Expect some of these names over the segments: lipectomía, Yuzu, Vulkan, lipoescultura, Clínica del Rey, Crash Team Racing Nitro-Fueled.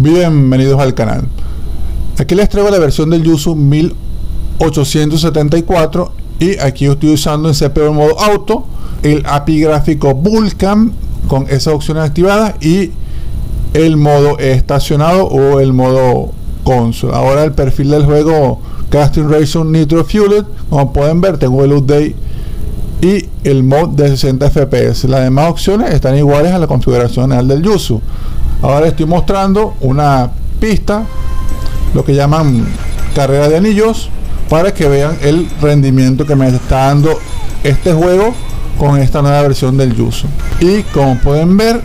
Bienvenidos al canal. Aquí les traigo la versión del Yuzu 1874 y aquí yo estoy usando en CPU modo auto el API gráfico Vulkan con esas opciones activadas y el modo estacionado o el modo console. Ahora el perfil del juego Crash Team Racing Nitro-Fueled, como pueden ver tengo el update y el mod de 60 FPS. Las demás opciones están iguales a la configuración general del Yuzu. Ahora les estoy mostrando una pista, lo que llaman carrera de anillos, para que vean el rendimiento que me está dando este juego con esta nueva versión del Yuzu. Y como pueden ver,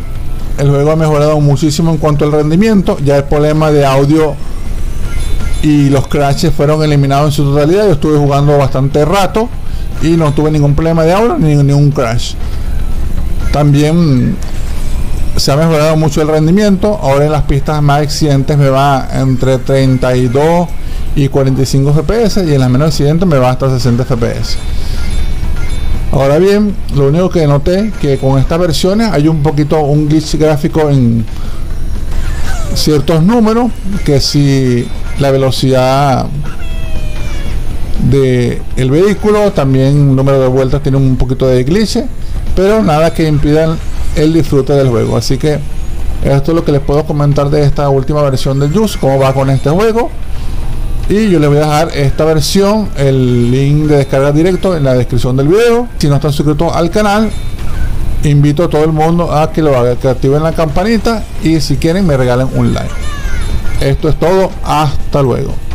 el juego ha mejorado muchísimo en cuanto al rendimiento. Ya el problema de audio y los crashes fueron eliminados en su totalidad. Yo estuve jugando bastante rato y no tuve ningún problema de audio ni ningún crash. También se ha mejorado mucho el rendimiento. Ahora en las pistas más exigentes me va entre 32 y 45 FPS y en las menos exigentes me va hasta 60 FPS. Ahora bien, lo único que noté que con estas versiones hay un glitch gráfico en ciertos números, que si la velocidad del vehículo, también el número de vueltas tiene un poquito de glitch, pero nada que impida el disfrute del juego. Así que esto es lo que les puedo comentar de esta última versión del Yuzu, cómo va con este juego. Y yo les voy a dejar esta versión, el link de descarga directo en la descripción del video. Si no están suscritos al canal, invito a todo el mundo a que lo haga, que activen la campanita y si quieren me regalen un like. Esto es todo, hasta luego.